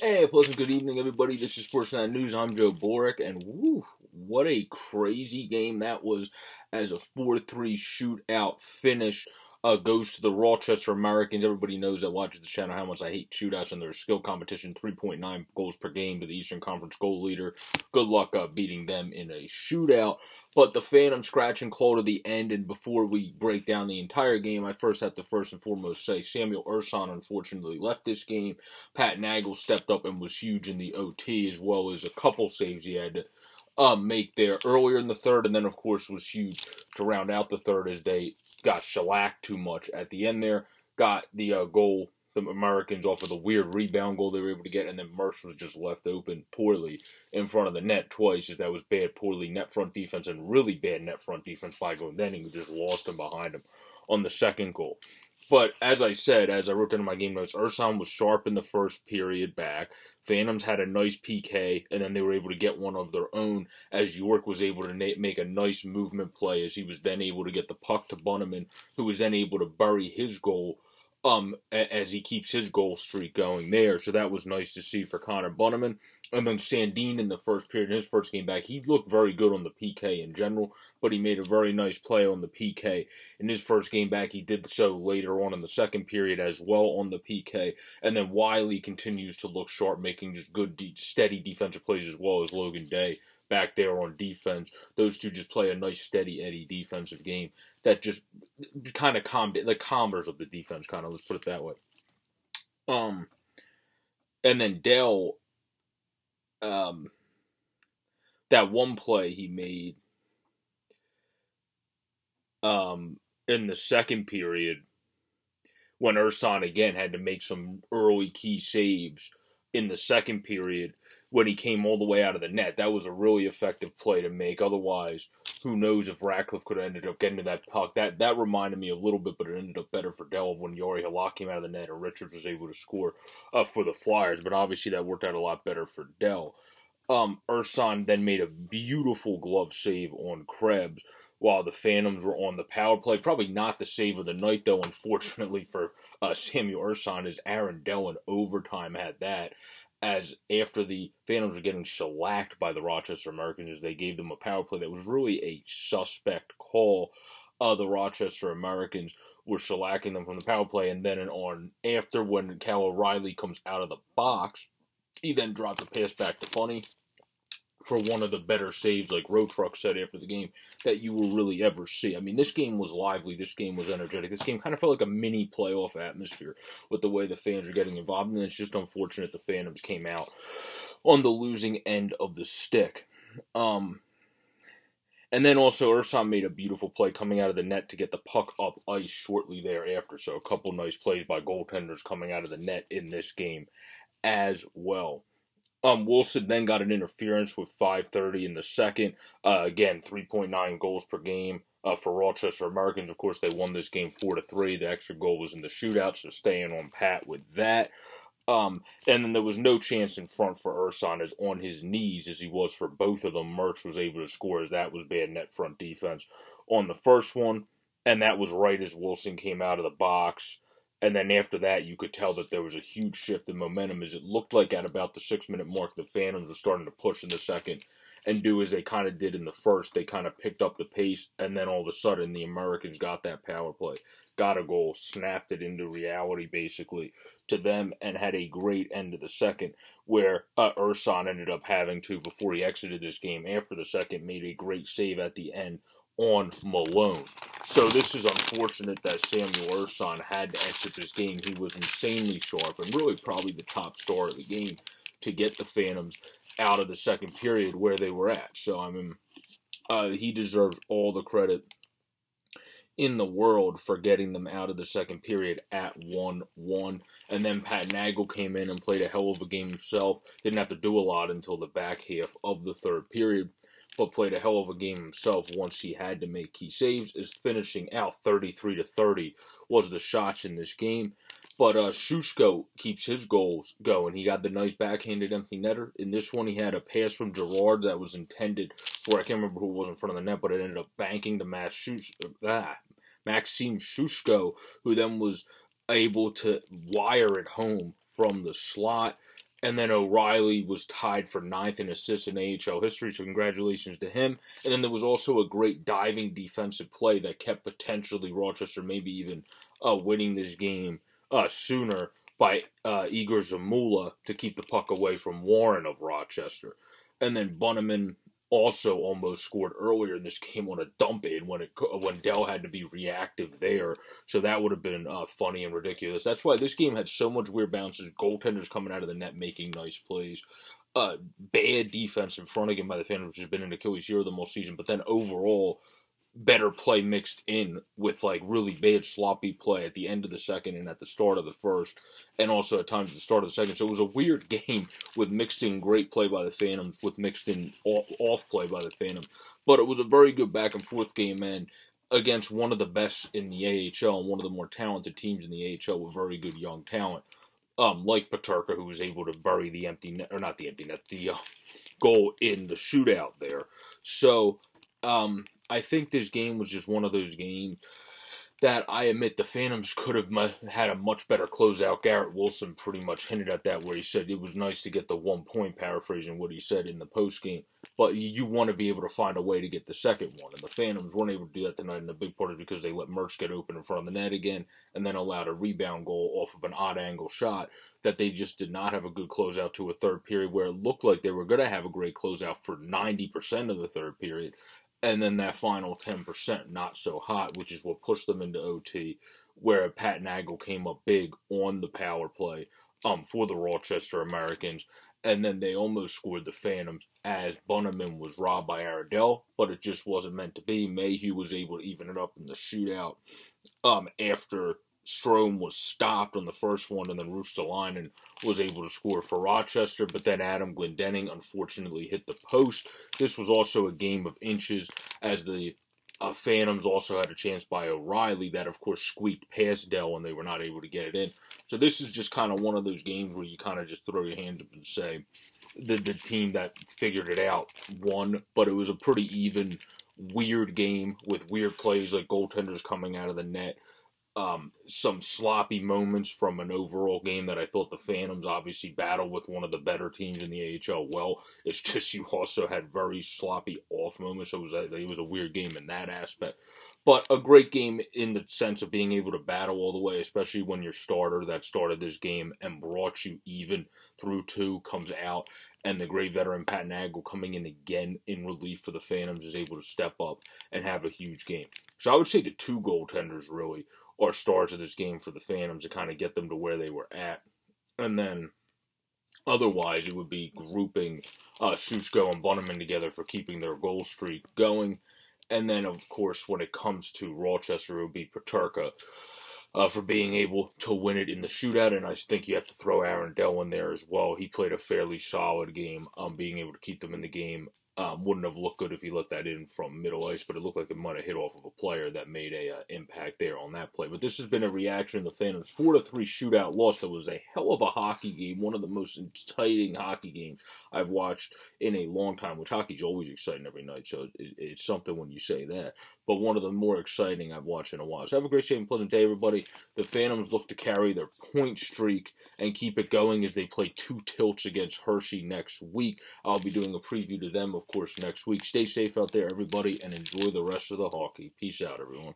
Hey, pleasant good evening, everybody. This is Sportsnet News. I'm Joe Boric, and woo, what a crazy game that was as a 4-3 shootout finish goes to the Rochester Americans. Everybody knows that watches the channel how much I hate shootouts and their skill competition. 3.9 goals per game to the Eastern Conference goal leader. Good luck beating them in a shootout. But the Phantom scratch and claw to the end, and before we break down the entire game, I first have to first and foremost say Samuel Ersson unfortunately left this game. Pat Nagle stepped up and was huge in the OT, as well as a couple saves he had to make there earlier in the third, and then of course was huge to round out the third as they got shellacked too much at the end there. Got the goal, the Americans off of the weird rebound goal they were able to get, and then Murch was just left open poorly in front of the net twice, as that was bad, poorly net front defense, and really bad net front defense by Glendening, who just lost him behind him on the second goal. But as I said, as I wrote down in my game notes, Ersson was sharp in the first period back. Phantoms had a nice PK, and then they were able to get one of their own as York was able to make a nice movement play, as he was then able to get the puck to Bunnaman, who was then able to bury his goal as he keeps his goal streak going there. So that was nice to see for Connor Bunnaman. And then Sandin in the first period, in his first game back, he looked very good on the PK in general, but he made a very nice play on the PK. In his first game back, he did so later on in the second period as well on the PK. And then Wiley continues to look sharp, making just good, steady defensive plays, as well as Logan Day back there on defense. Those two just play a nice, steady Eddie defensive game that just kind of calmed it, the calmers of the defense, kind of, let's put it that way. And then Dell... that one play he made in the second period when Ersson again had to make some early key saves in the second period when he came all the way out of the net. That was a really effective play to make. Otherwise, who knows if Ratcliffe could have ended up getting to that puck. That reminded me a little bit, but it ended up better for Dell when Yori Halak came out of the net and Richards was able to score for the Flyers. But obviously that worked out a lot better for Dell. Ersson then made a beautiful glove save on Krebs while the Phantoms were on the power play. Probably not the save of the night, though, unfortunately for Samuel Ersson, as Aaron Dell in overtime had that, as after the Phantoms were getting shellacked by the Rochester Americans, as they gave them a power play that was really a suspect call. The Rochester Americans were shellacking them from the power play, and then on after, when Cal O'Reilly comes out of the box, he then dropped the pass back to Funny for one of the better saves, like Rotruck said after the game, that you will really ever see. I mean, this game was lively. This game was energetic. This game kind of felt like a mini playoff atmosphere with the way the fans are getting involved. And it's just unfortunate the Phantoms came out on the losing end of the stick. And then also Ersson made a beautiful play coming out of the net to get the puck up ice shortly thereafter. So a couple nice plays by goaltenders coming out of the net in this game as well. Wilson then got an interference with 5:30 in the second. Again, 3.9 goals per game for Rochester Americans. Of course, they won this game 4-3. The extra goal was in the shootout, so staying on pat with that. And then there was no chance in front for Ersson, as on his knees as he was for both of them, Murch was able to score, as that was bad net front defense on the first one. And that was right as Wilson came out of the box. And then after that, you could tell that there was a huge shift in momentum, as it looked like at about the 6-minute mark, the Phantoms were starting to push in the second and do as they kind of did in the first. They kind of picked up the pace, and then all of a sudden, the Americans got that power play, got a goal, snapped it into reality, basically, to them, and had a great end of the second, where Ersson ended up having to, before he exited this game after the second, made a great save at the end on Malone. So this is unfortunate that Samuel Ersson had to exit this game. He was insanely sharp and really probably the top star of the game to get the Phantoms out of the second period where they were at. So, I mean, he deserves all the credit in the world for getting them out of the second period at 1-1. And then Pat Nagle came in and played a hell of a game himself. Didn't have to do a lot until the back half of the third period, but played a hell of a game himself once he had to make key saves, is finishing out 33-30 was the shots in this game. But Sushko keeps his goals going. He got the nice backhanded empty netter. In this one, he had a pass from Gerard that was intended for, I can't remember who was in front of the net, but it ended up banking to Maxime Sushko, who then was able to wire it home from the slot. And then O'Reilly was tied for 9th in assists in AHL history, so congratulations to him. And then there was also a great diving defensive play that kept potentially Rochester maybe even winning this game sooner by Igor Zamula to keep the puck away from Warren of Rochester. And then Bunnaman also almost scored earlier in this game on a dump in when Dell had to be reactive there. So that would have been funny and ridiculous. That's why this game had so much weird bounces, goaltenders coming out of the net making nice plays, bad defense in front again by the Phantoms, which has been an Achilles heel of them all season, but then overall better play mixed in with like really bad sloppy play at the end of the second and at the start of the first, and also at times at the start of the second. So it was a weird game with mixed in great play by the Phantoms, with mixed in off play by the Phantoms. But it was a very good back and forth game, and against one of the best in the AHL and one of the more talented teams in the AHL with very good young talent, like Paterka, who was able to bury the empty net, or not the empty net, the goal in the shootout there. So I think this game was just one of those games that I admit the Phantoms could have had a much better closeout. Garrett Wilson pretty much hinted at that, where he said it was nice to get the 1 point, paraphrasing what he said in the postgame, but you want to be able to find a way to get the second one, and the Phantoms weren't able to do that tonight, and the big part is because they let Murch get open in front of the net again, and then allowed a rebound goal off of an odd angle shot that they just did not have a good closeout to a third period, where it looked like they were going to have a great closeout for 90% of the third period. And then that final 10% not so hot, which is what pushed them into OT, where Pat Nagle came up big on the power play for the Rochester Americans. And then they almost scored the Phantoms as Bunnaman was robbed by Aaron Dell, but it just wasn't meant to be. Mayhew was able to even it up in the shootout after Strome was stopped on the first one, and then Russelainen was able to score for Rochester, but then Adam Glendening unfortunately hit the post. This was also a game of inches, as the Phantoms also had a chance by O'Reilly that, of course, squeaked past Dell, and they were not able to get it in. So this is just kind of one of those games where you kind of just throw your hands up and say the team that figured it out won, but it was a pretty even, weird game with weird plays like goaltenders coming out of the net. Some sloppy moments from an overall game that I thought the Phantoms obviously battled with one of the better teams in the AHL. Well, it's just you also had very sloppy off moments. So it was a weird game in that aspect. But a great game in the sense of being able to battle all the way, especially when your starter that started this game and brought you even through two comes out, and the great veteran Pat Nagle coming in again in relief for the Phantoms is able to step up and have a huge game. So I would say the two goaltenders really are stars of this game for the Phantoms to kind of get them to where they were at. And then otherwise, it would be grouping Sushko and Bunnaman together for keeping their goal streak going. And then, of course, when it comes to Rochester, it would be Paterka for being able to win it in the shootout. And I think you have to throw Aaron Dell in there as well. He played a fairly solid game, being able to keep them in the game. Wouldn't have looked good if he let that in from middle ice, but it looked like it might have hit off of a player that made an impact there on that play. But this has been a reaction to the Phantoms' 4-3 shootout loss that was a hell of a hockey game, one of the most exciting hockey games I've watched in a long time, which hockey's always exciting every night, so it's something when you say that. But one of the more exciting I've watched in a while. So have a great, safe, and pleasant day, everybody. The Phantoms look to carry their point streak and keep it going as they play two tilts against Hershey next week. I'll be doing a preview to them, of course, next week. Stay safe out there, everybody, and enjoy the rest of the hockey. Peace out, everyone.